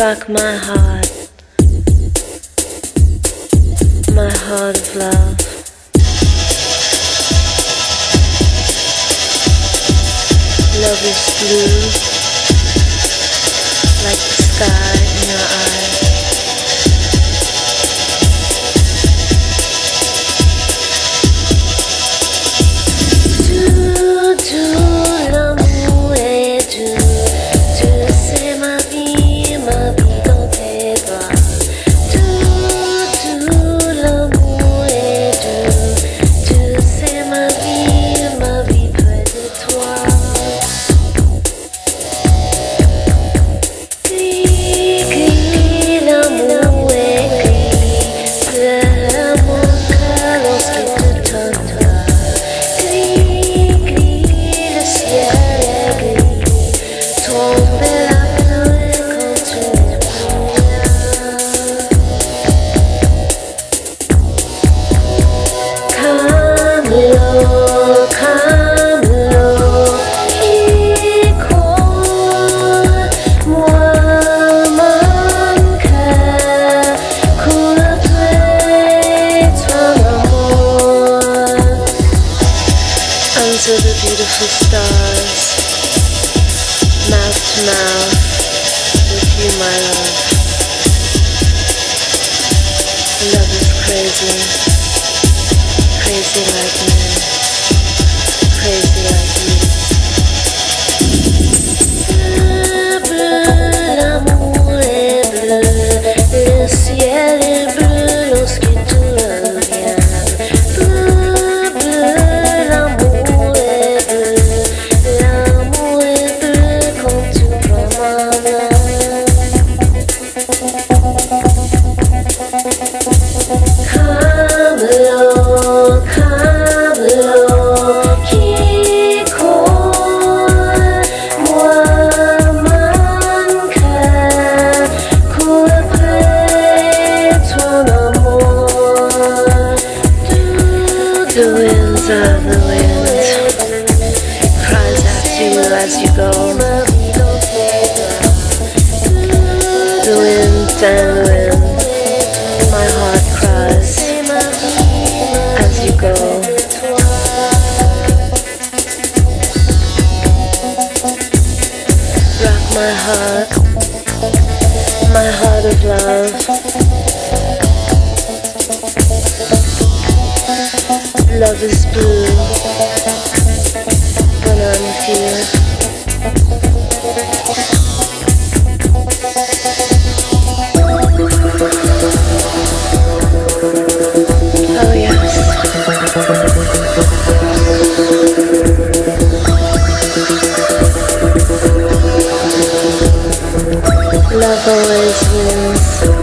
Rock my heart of love. Love is blue, like the sky in your eyes. Tu l'amour est dur. Tu sais ma vie dans tes bras. Tu l'amour est dur. Tu sais ma vie près de toi. Under the beautiful stars, mouth to mouth, with you my love. Love is crazy, crazy like me, crazy like you. Bleu, bleu, l'amour est bleu, le ciel est bleu lorsque tu reviens. The wind cries out to you as you go. The wind and wind, my heart cries as you go. Rock my heart of love. Love is blue when I'm here. Oh yes, love always wins.